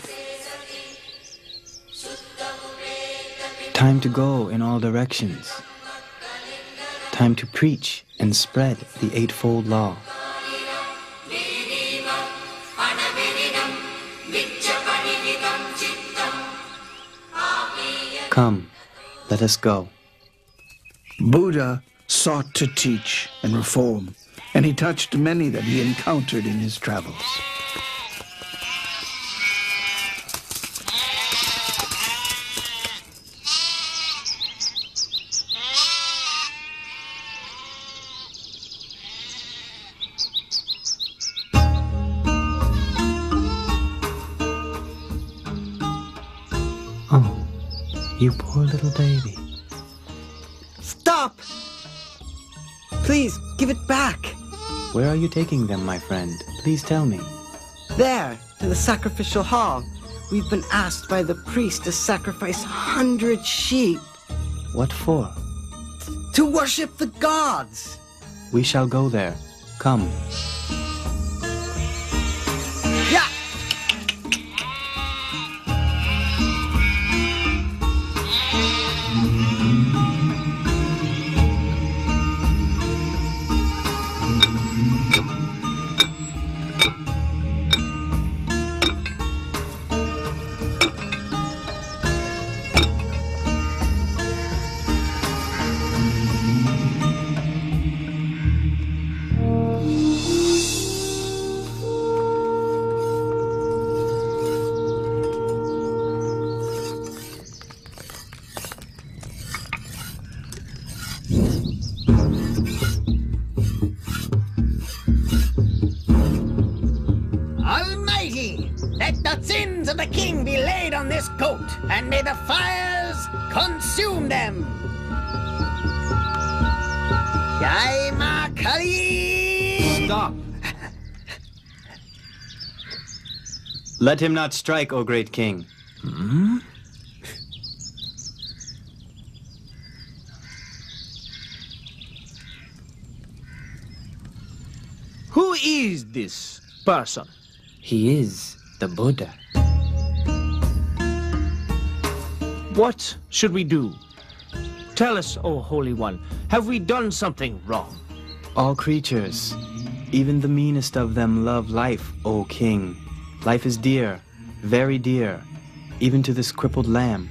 Time to go in all directions. Time to preach and spread the eightfold law. Come, let us go. Buddha sought to teach and reform, and he touched many that he encountered in his travels. Oh, you poor little baby. Stop! Please, give it back! Where are you taking them, my friend? Please tell me. There, to the sacrificial hall. We've been asked by the priest to sacrifice a hundred sheep. What for? To worship the gods. We shall go there. Come. Yeah. And may the fires consume them. Jai Ma Kali! Stop. Let him not strike, O great king. Hmm? Who is this person? He is the Buddha. What should we do? Tell us, O Holy One, have we done something wrong? All creatures, even the meanest of them, love life, O King. Life is dear, very dear, even to this crippled lamb,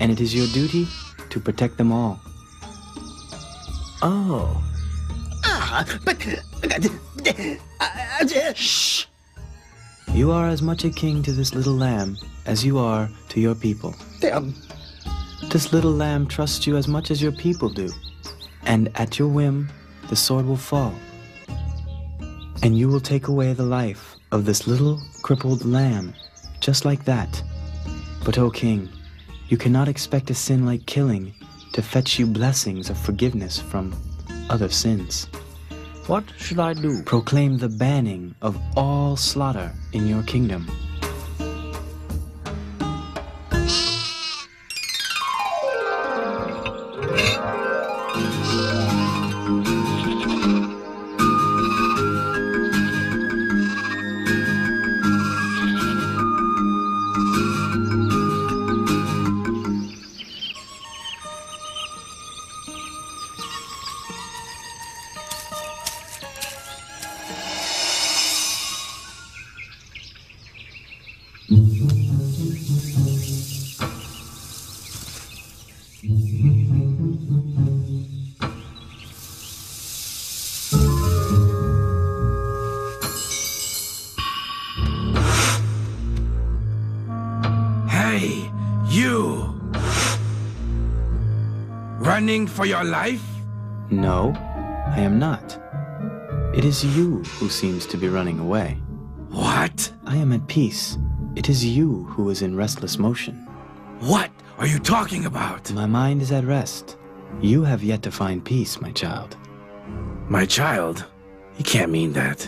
and it is your duty to protect them all. Oh. Ah, but... Shh! You are as much a king to this little lamb as you are to your people. Damn. This little lamb trusts you as much as your people do, and at your whim, the sword will fall, and you will take away the life of this little crippled lamb, just like that. But, O King, you cannot expect a sin like killing to fetch you blessings of forgiveness from other sins. What should I do? Proclaim the banning of all slaughter in your kingdom. For your life? No, I am not. It is you who seems to be running away. What? I am at peace. It is you who is in restless motion. What are you talking about? My mind is at rest. You have yet to find peace, my child. My child? You can't mean that.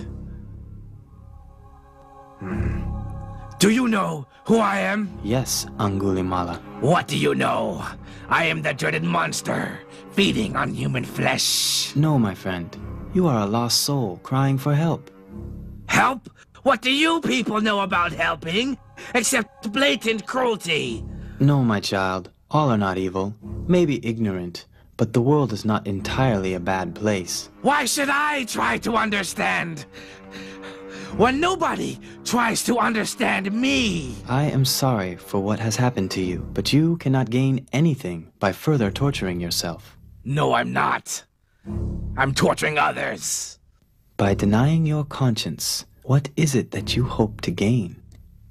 Hmm. Do you know who I am? Yes, Angulimala. What do you know? I am the dreaded monster, feeding on human flesh. No, my friend. You are a lost soul, crying for help. Help? What do you people know about helping? Except blatant cruelty. No, my child. All are not evil. Maybe ignorant. But the world is not entirely a bad place. Why should I try to understand? When nobody tries to understand me. I am sorry for what has happened to you, but you cannot gain anything by further torturing yourself. No, I'm not. I'm torturing others. By denying your conscience, what is it that you hope to gain?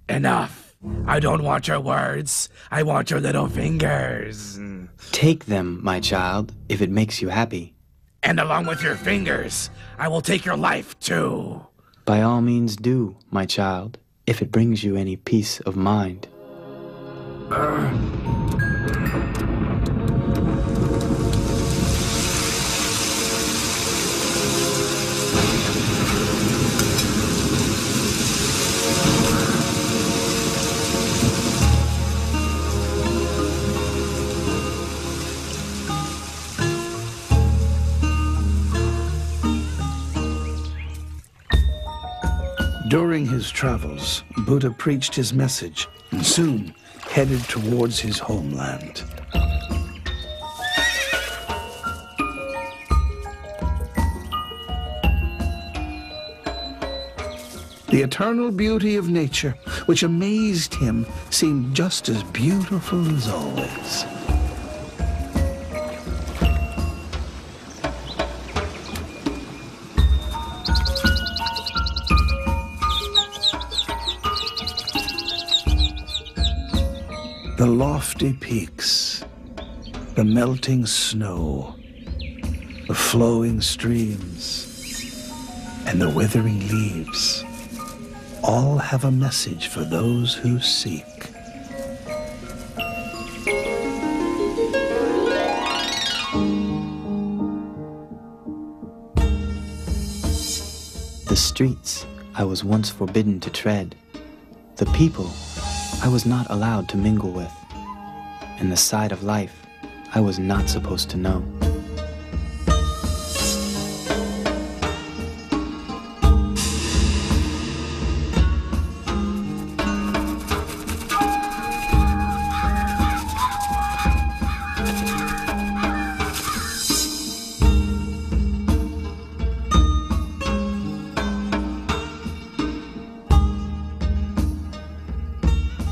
Enough. I don't want your words. I want your little fingers. Take them, my child, if it makes you happy. And along with your fingers, I will take your life too. By all means do, my child, if it brings you any peace of mind. Uh. During his travels, Buddha preached his message and soon headed towards his homeland. The eternal beauty of nature, which amazed him, seemed just as beautiful as always. The lofty peaks, the melting snow, the flowing streams, and the withering leaves all have a message for those who seek. The streets I was once forbidden to tread, the people I was not allowed to mingle with, and the side of life I was not supposed to know.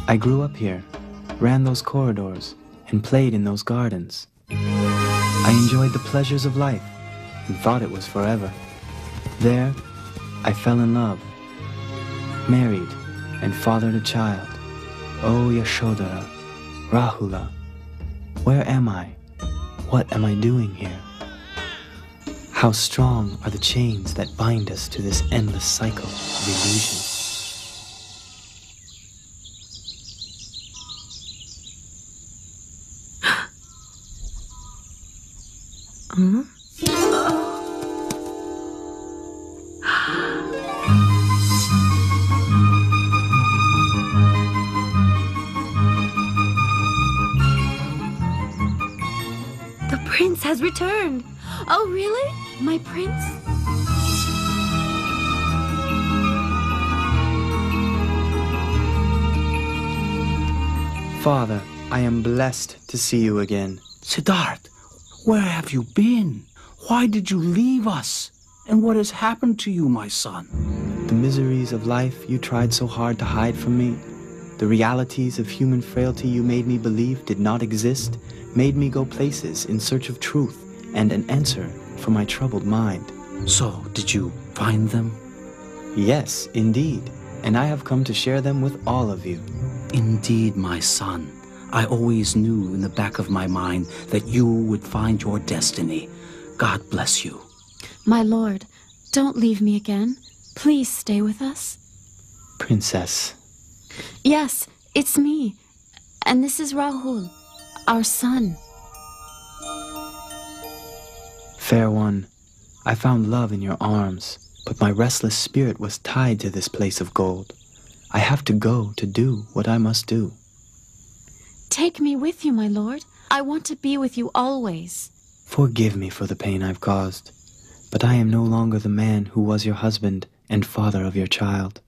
I grew up here, ran those corridors, and played in those gardens. I enjoyed the pleasures of life and thought it was forever. There, I fell in love, married, and fathered a child. Oh, Yashodhara, Rahula, where am I? What am I doing here? How strong are the chains that bind us to this endless cycle of illusion? Hmm? The prince has returned. Oh, really? My prince? Father, I am blessed to see you again. Siddhartha, where have you been? Why did you leave us? And what has happened to you, my son? The miseries of life you tried so hard to hide from me, the realities of human frailty you made me believe did not exist, made me go places in search of truth and an answer for my troubled mind. So, did you find them? Yes, indeed. And I have come to share them with all of you. Indeed, my son. I always knew in the back of my mind that you would find your destiny. God bless you. My lord, don't leave me again. Please stay with us. Princess. Yes, it's me. And this is Rahul, our son. Fair one, I found love in your arms, but my restless spirit was tied to this place of gold. I have to go to do what I must do. Take me with you, my lord. I want to be with you always. Forgive me for the pain I've caused, but I am no longer the man who was your husband and father of your child.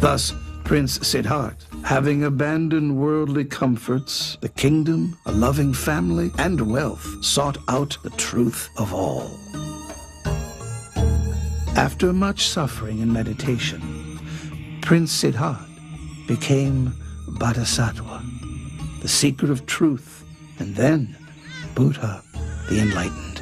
Thus, Prince Siddhartha, having abandoned worldly comforts, the kingdom, a loving family, and wealth, sought out the truth of all. After much suffering and meditation, Prince Siddhartha became Bodhisattva, the seeker of truth, and then Buddha, the enlightened.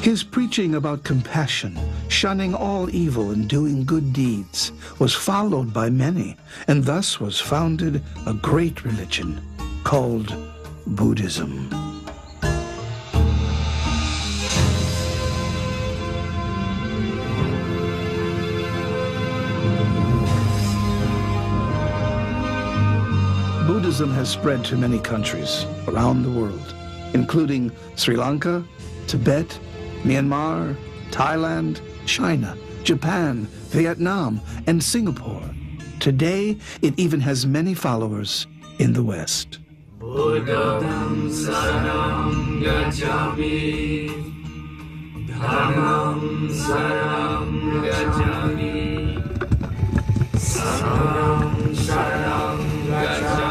His preaching about compassion, shunning all evil and doing good deeds, was followed by many, and thus was founded a great religion called Buddhism. Buddhism has spread to many countries around the world, including Sri Lanka, Tibet, Myanmar, Thailand, China, Japan, Vietnam, and Singapore. Today, it even has many followers in the West. Buddham saram gacchami, dhammam saram gacchami, sangham saram gacchami.